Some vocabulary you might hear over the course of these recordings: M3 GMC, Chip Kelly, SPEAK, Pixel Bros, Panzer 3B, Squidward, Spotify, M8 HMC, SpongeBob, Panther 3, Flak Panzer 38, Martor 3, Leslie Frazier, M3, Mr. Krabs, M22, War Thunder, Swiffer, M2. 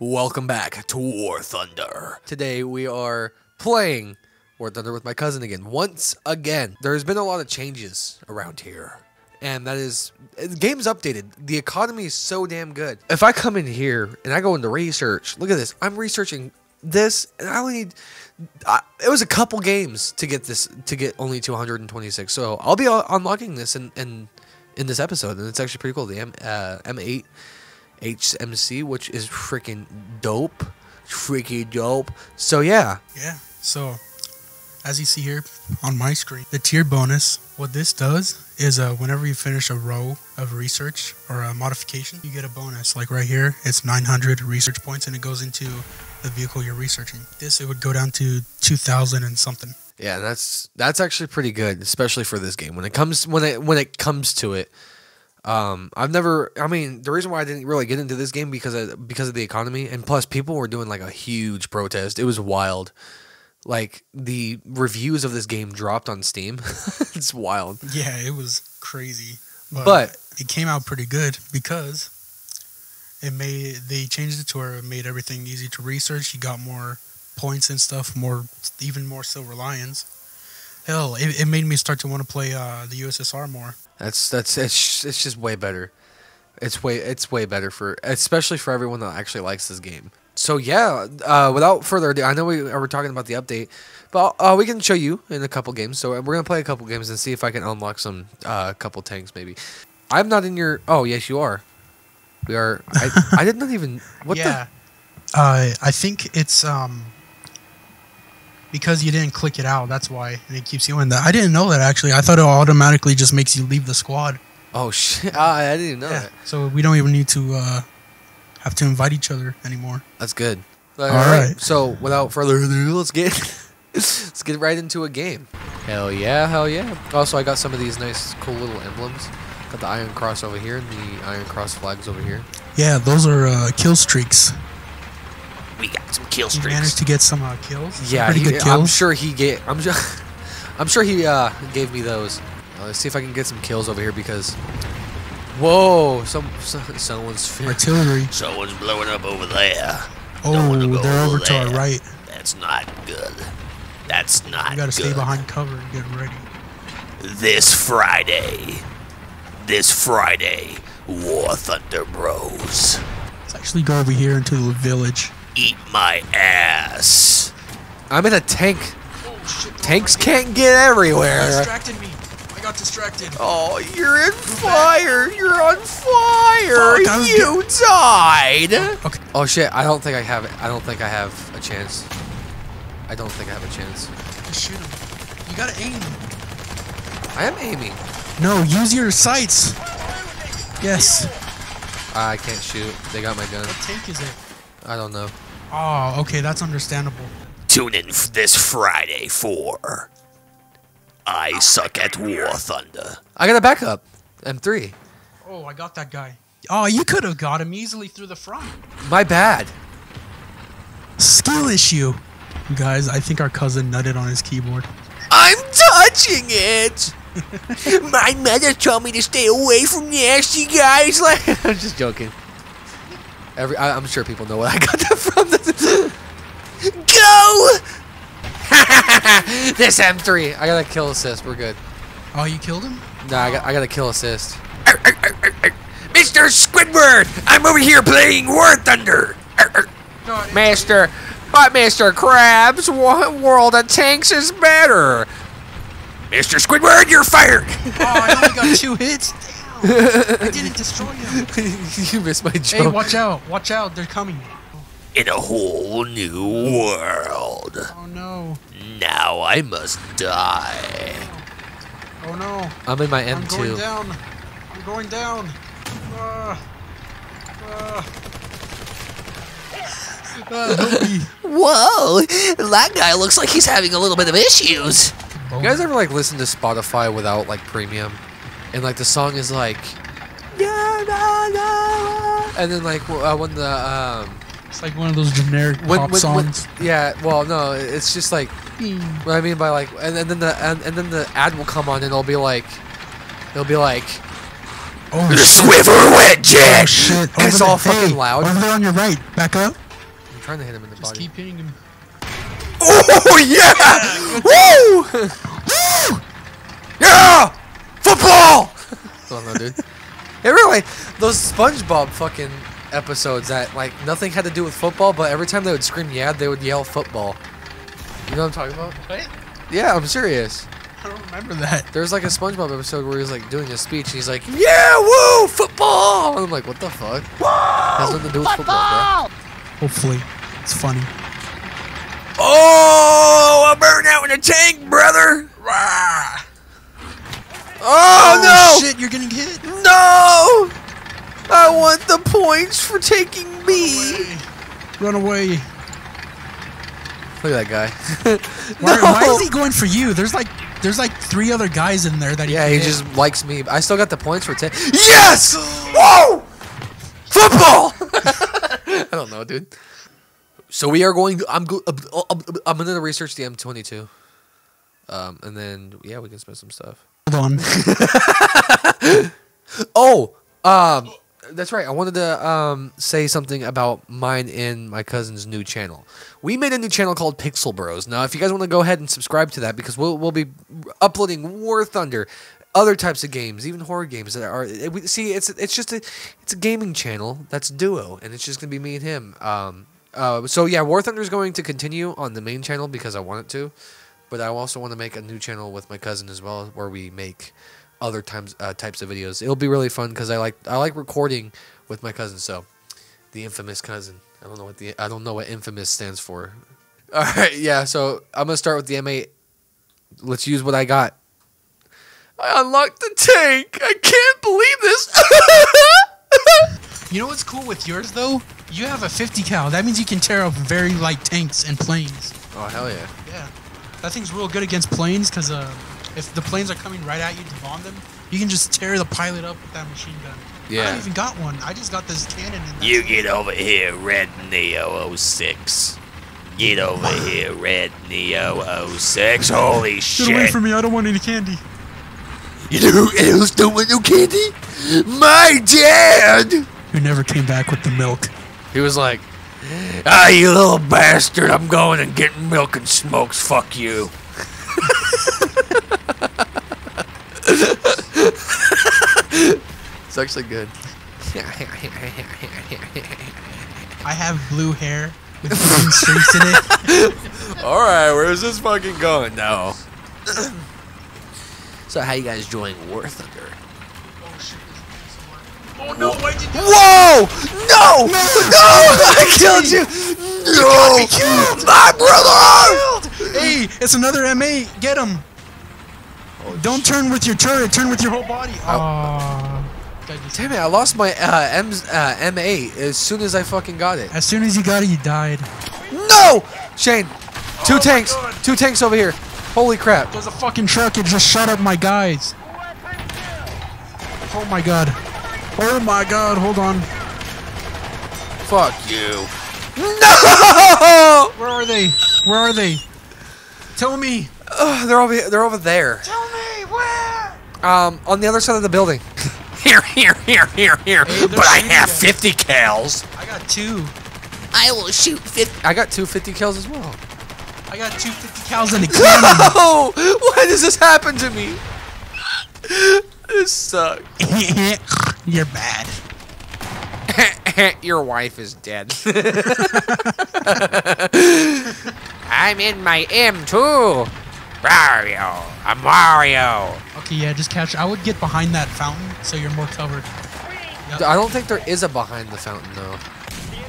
Welcome back to War Thunder. Today we are playing War Thunder with my cousin again. Once again, there's been a lot of changes around here. And that is, the game's updated. The economy is so damn good. If I come in here and I go into research, look at this. I'm researching this and I only need, it was a couple games to get this, to get only to 126. So I'll be unlocking this in this episode. And it's actually pretty cool. The M8. HMC, which is freaking dope, so yeah, so as you see here on my screen, the tier bonus, what this does is whenever you finish a row of research or a modification, you get a bonus. Like right here, it's 900 research points and it goes into the vehicle you're researching. This, it would go down to 2,000 and something. Yeah, that's actually pretty good, especially for this game. When it comes when it comes to it, I've never, I mean, the reason why I didn't really get into this game because of the economy, and plus people were doing like a huge protest. It was wild. Like the reviews of this game dropped on Steam. It's wild. Yeah, it was crazy. But it came out pretty good because they changed it to where it made everything easy to research. You got more points and stuff, even more Silver Lions. Hell, it made me start to want to play the USSR more. It's just way better. It's way better, for especially for everyone that actually likes this game. So yeah, without further ado, I know we were talking about the update, but we can show you in a couple games. So we're gonna play a couple games and see if I can unlock some couple tanks maybe. I'm not in your. Oh yes, you are. We are. I did not even. What? Yeah. The? I think it's because you didn't click it out, that's why, and it keeps you in. I didn't know that, actually. I thought it automatically just makes you leave the squad. Oh, shit. I didn't even know that. So we don't even need to have to invite each other anymore. That's good. All right. So without further ado, let's get right into a game. Hell yeah, hell yeah. Also, I got some of these nice, cool little emblems. Got the Iron Cross over here and the Iron Cross flags over here. Yeah, those are kill streaks. We got some kill streaks. He managed to get some kills. Yeah, pretty good kills. I'm sure he gave. I'm sure he gave me those. Let's see if I can get some kills over here because. Whoa! Someone's artillery. Someone's blowing up over there. Oh, they're over to our right. That's not good. That's not good. You gotta stay behind cover and get ready. This Friday, War Thunder Bros. Let's actually go over here into the village. Eat my ass. I'm in a tank. Oh, shit, tanks can't get everywhere. You distracted me. I got distracted. Oh, you're in fire. You're on fire. Fuck, you died. Okay. Oh shit, I don't think I have it. I don't think I have a chance. I don't think I have a chance. Shoot him. You gotta aim. I am aiming. No, use your sights. Yes. I can't shoot. They got my gun. What tank is it? I don't know. Oh, okay, that's understandable. Tune in this Friday for I Suck at War Thunder. I got a backup. M3. Oh, I got that guy. Oh, you could have got him easily through the front. My bad. Skill issue. Guys, I think our cousin nutted on his keyboard. I'm touching it! My mother told me to stay away from nasty guys. Like, I'm just joking. I'm sure people know where I got that from. Go! This M3. I got a kill assist. We're good. Oh, you killed him? Nah, I got a kill assist. Mr. Squidward, I'm over here playing War Thunder. Master Krabs, World of Tanks is better. Mr. Squidward, you're fired. Oh, I only got 2 hits. I didn't destroy him. You missed my joke. Hey, watch out. Watch out. They're coming. In a whole new world. Oh, no. Now I must die. Oh, no. I'm in my M2. I'm going down. I'm going down. Whoa. That guy looks like he's having a little bit of issues. You guys ever, like, listen to Spotify without, like, premium? And like the song is like, and then like when the it's like one of those generic pop songs. Yeah, well, no, it's just like what I mean by like, and then the ad will come on and it'll be like, oh, the Swiffer Wedge. Oh shit! It's all fucking loud. Over there on your right, back up. trying to hit him in the body. Just keep hitting him. Oh, yeah! Woo! Yeah! Football! I don't know, dude. It really, those SpongeBob fucking episodes that, like, nothing had to do with football, but every time they would scream, yeah, they would yell football. You know what I'm talking about? What? Yeah, I'm serious. I don't remember that. There was, like, a SpongeBob episode where he was, like, doing a speech, and he's like, yeah, woo, football! And I'm like, what the fuck? Woo! Has nothing to do with football, bro. Hopefully. It's funny. Oh, I'll burn out in a tank, brother! Rah! Oh, oh no! Shit, you're getting hit! No! I want the points for taking me! Run away! Look at that guy. No. Why is he going for you? There's like three other guys in there that he can hit. Just likes me. I still got the points for 10. Yes! Whoa! Football! I don't know, dude. So we are going to, I'm going to research the M22. And then, yeah, we can spend some stuff. Hold on. Oh, that's right. I wanted to say something about mine and my cousin's new channel. We made a new channel called Pixel Bros. Now, if you guys want to go ahead and subscribe to that, because we'll be uploading War Thunder, other types of games, even horror games that are. It's just a gaming channel that's duo, and it's just gonna be me and him. So yeah, War Thunder is going to continue on the main channel because I want it to. But I also want to make a new channel with my cousin as well, where we make other types of videos. It'll be really fun because I like recording with my cousin. So, the infamous cousin. I don't know what infamous stands for. All right, yeah. So I'm gonna start with the M8. Let's use what I got. I unlocked the tank. I can't believe this. You know what's cool with yours though? You have a 50 cal. That means you can tear up very light tanks and planes. Oh hell yeah. Yeah. That thing's real good against planes, because if the planes are coming right at you to bomb them, you can just tear the pilot up with that machine gun. Yeah. I haven't even got one. I just got this cannon. You get over here, Red Neo 06. Get over here, Red Neo 06. Holy shit. Get away from me. I don't want any candy. You know who else don't want no candy? My dad! Who never came back with the milk. He was like, ah, you little bastard, I'm going and getting milk and smokes, fuck you. It's actually good. I have blue hair with green streaks in it. Alright, where's this fucking going now? So how you guys doing War Thunder? Oh no! Why did you? Whoa! No! Man, no! I killed you! No! You killed. My brother! Killed. Hey, it's another M8. Get him! Oh, don't shit. Turn with your turret. Turn with your whole body. Oh! Damn it! I lost my M8 as soon as I fucking got it. As soon as you got it, you died. No! Shane, two tanks over here. Holy crap! There's a fucking truck. It just shot up my guys. Oh my god. Oh my god, hold on. Fuck you. No! Where are they? Where are they? Tell me. They're over there. Tell me where? On the other side of the building. Here. Hey, but I have 50 cals. I got two. I will shoot 50. I got 250 cals as well. I got 250 cals in the cannon. No! Why does this happen to me? This sucks. You're bad. Your wife is dead. I'm in my M2. Mario. I'm Mario. Okay, yeah, just catch. I would get behind that fountain so you're more covered. Yep. I don't think there is a behind the fountain, though.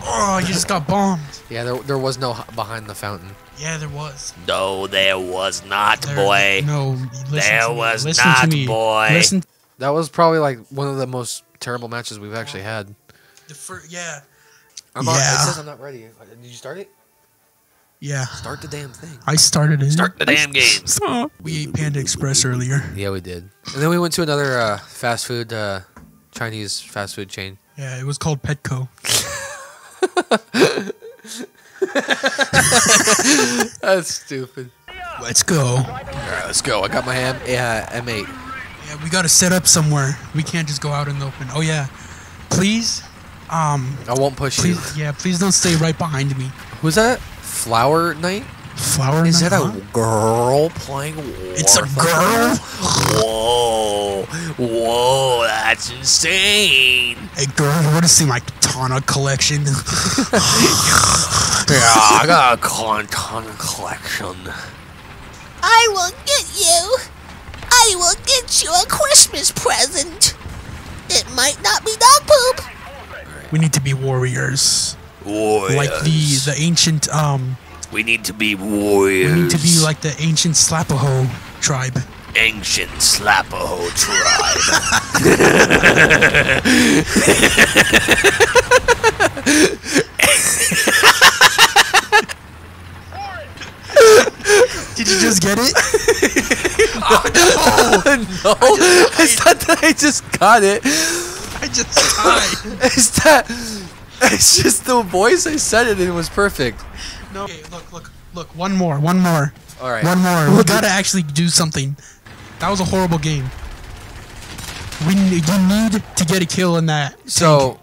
Oh, you just got bombed. Yeah, there was no behind the fountain. Yeah, there was. No, there was not, boy. No, there was not, boy. Listen. That was probably like one of the most terrible matches we've actually had. Yeah. It says I'm not ready. Did you start it? Yeah. Start the damn thing. I started it. Start the damn game. We ate Panda Express earlier. Yeah, we did. And then we went to another fast food, Chinese fast food chain. Yeah, it was called Petco. That's stupid. Let's go. Alright, let's go. I got my M8. Yeah, we gotta set up somewhere. We can't just go out in the open. Oh yeah, please. I won't push you. Yeah, please don't stay right behind me. Was that Flower Knight? Flower Is Knight? Is that a girl playing War It's Thunder? A girl? Whoa. Whoa, that's insane. Hey, girl, I want to see my katana collection. Yeah, I got a katana collection. I will get you. I will get you a Christmas present. It might not be dog poop. We need to be warriors. Warriors. Like the ancient, We need to be warriors. We need to be like the ancient Slapaho tribe. Ancient Slapaho tribe. Did you just get it? Oh, no. No. It's not that I just got it. I just died. It's just the voice I said it in was perfect. No. Okay, look, one more. All right. One more. We gotta actually do something. That was a horrible game. You need to get a kill in that. So,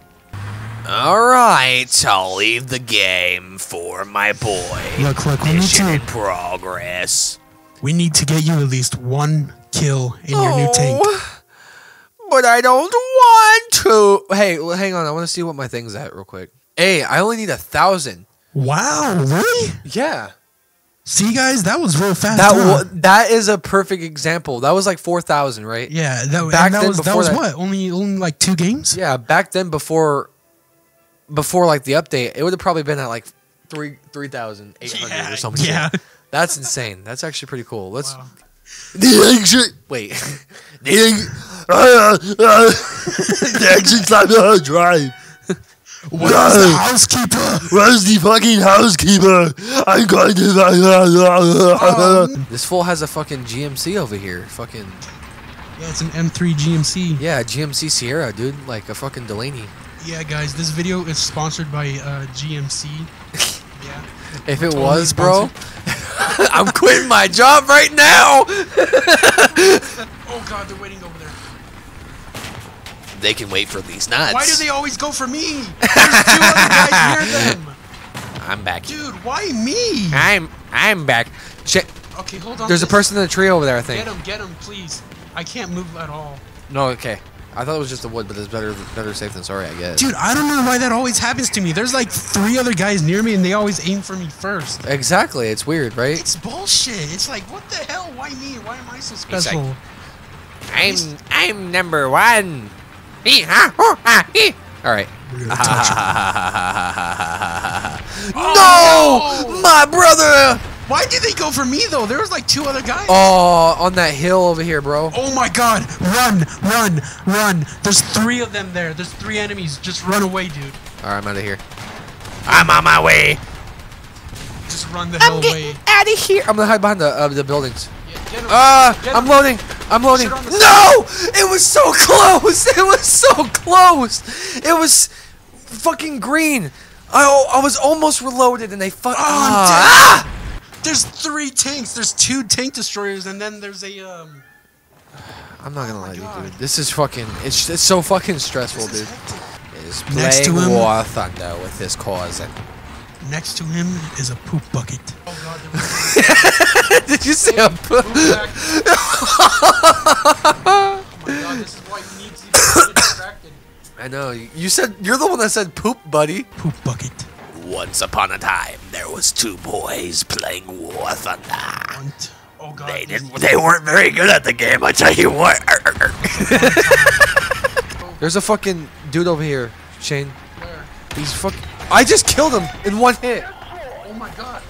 all right, I'll leave the game for my boy. Look, mission in progress. We need to get you at least one kill in your new tank. But I don't want to. Hey, hang on. I want to see what my thing's at real quick. Hey, I only need 1,000. Wow, really? Yeah. See, guys, that was real fast. That is a perfect example. That was like 4,000, right? Yeah. That was what? Only like 2 games? Yeah, back then before like the update, it would have probably been at like 3,800 or something. Yeah. That's insane. That's actually pretty cool. Let's The Where's the housekeeper? Where's the fucking housekeeper? I'm going to This fool has a fucking GMC over here. Fucking. Yeah, it's an M3 GMC. Yeah, GMC Sierra, dude. Like a fucking Delaney. Yeah, guys, this video is sponsored by GMC. Yeah. If We're it totally was, sponsored. Bro, I'm quitting my job right now. Oh God, they're waiting over there. They can wait for these nuts. Why do they always go for me? There's 2 other guys near them. I'm back. Dude, why me? I'm back. Check. Okay, hold on. There's a person in the tree over there, I think. Get him, please. I can't move at all. No, okay. I thought it was just the wood, but it's better safe than sorry, I guess. Dude, I don't know why that always happens to me. There's like 3 other guys near me, and they always aim for me first. Exactly. It's weird, right? It's bullshit. It's like, what the hell? Why me? Why am I so special? Like, I'm number 1. Alright. No! My brother! Why did they go for me, though? There was like 2 other guys. Oh, on that hill over here, bro. Oh, my God. Run, run, run. There's 3 of them there. There's 3 enemies. Just run away, dude. Alright, I'm out of here. I'm on my way. Just run the hell away. Out of here. I'm going to hide behind the buildings. I'm loading. I'm loading. No! It was so close! It was so close! It was fucking green. I was almost reloaded and they fuck. There's 3 tanks. There's 2 tank destroyers and then there's a I'm not gonna lie to you, dude. This is fucking. It's so fucking stressful, dude. Is playing War Thunder with this cause. Next to him is a poop bucket. Oh God, did you say a poop? Oh my God, this is why you need to get distracted. I know. You said you're the one that said poop, buddy. Poop bucket. Once upon a time, there was 2 boys playing War Thunder. Oh God, they weren't very good at the game. I tell you what. There's a fucking dude over here, Shane. Where? He's fucking. I just killed him in 1 hit. Oh my God.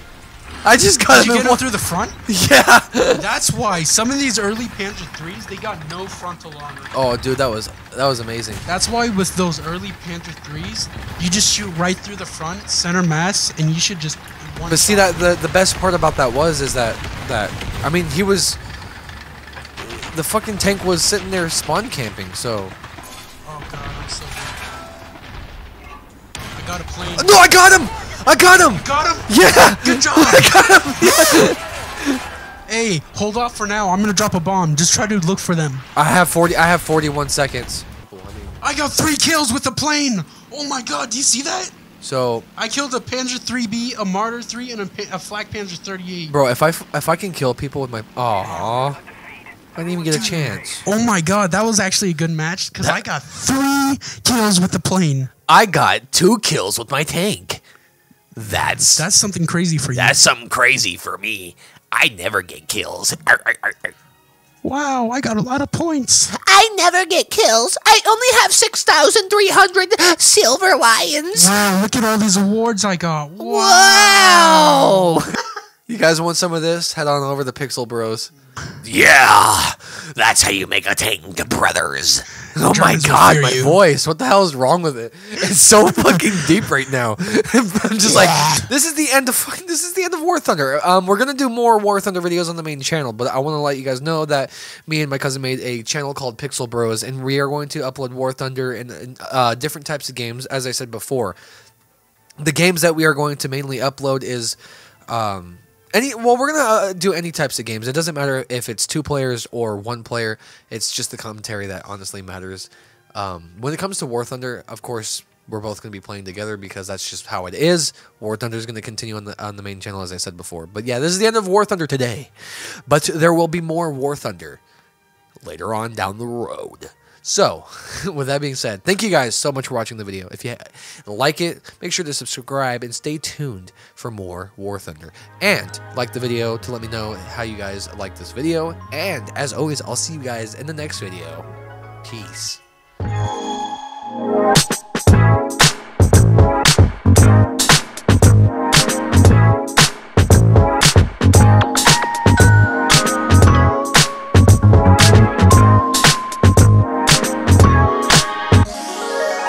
I just got him through the front? Yeah. That's why some of these early Panzer 3s, they got no frontal on them. Oh dude, that was amazing. That's why with those early Panther 3s, you just shoot right through the front, center mass, and you should just But see that the best part about that was is that I mean, he was the fucking tank was sitting there spawn camping, so oh God, I'm so bad. I got a plane. No, I got him! I got him! You got him? Yeah! Good job! I got him! Yeah. Hey, hold off for now. I'm gonna drop a bomb. Just try to look for them. I have 41 seconds. I got 3 kills with the plane! Oh my God, do you see that? So I killed a Panzer 3B, a Martor 3, and a Flak Panzer 38. Bro, if I can kill people with my I didn't even get a chance. Oh my god, that was actually a good match because I got 3 kills with the plane. I got 2 kills with my tank. That's something crazy for you. That's something crazy for me. I never get kills. Wow, I got a lot of points. I never get kills. I only have 6,300 silver lions. Wow, look at all these awards I got. Wow. You guys want some of this? Head on over to Pixel Bros. Yeah, that's how you make a tank, brothers. Oh my god, my voice. What the hell is wrong with it? It's so fucking deep right now. I'm just like, this is the end of War Thunder. We're gonna do more War Thunder videos on the main channel, but I want to let you guys know that me and my cousin made a channel called Pixel Bros, and we are going to upload War Thunder and different types of games. As I said before, the games that we are going to mainly upload is we're going to do any types of games. It doesn't matter if it's 2 players or 1 player. It's just the commentary that honestly matters. When it comes to War Thunder, of course, we're both going to be playing together because that's just how it is. War Thunder is going to continue on the main channel, as I said before. But yeah, this is the end of War Thunder today. But there will be more War Thunder later on down the road. So, with that being said, thank you guys so much for watching the video. If you like it, make sure to subscribe and stay tuned for more War Thunder. And like the video to let me know how you guys like this video. And as always, I'll see you guys in the next video. Peace.